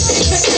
Check it out.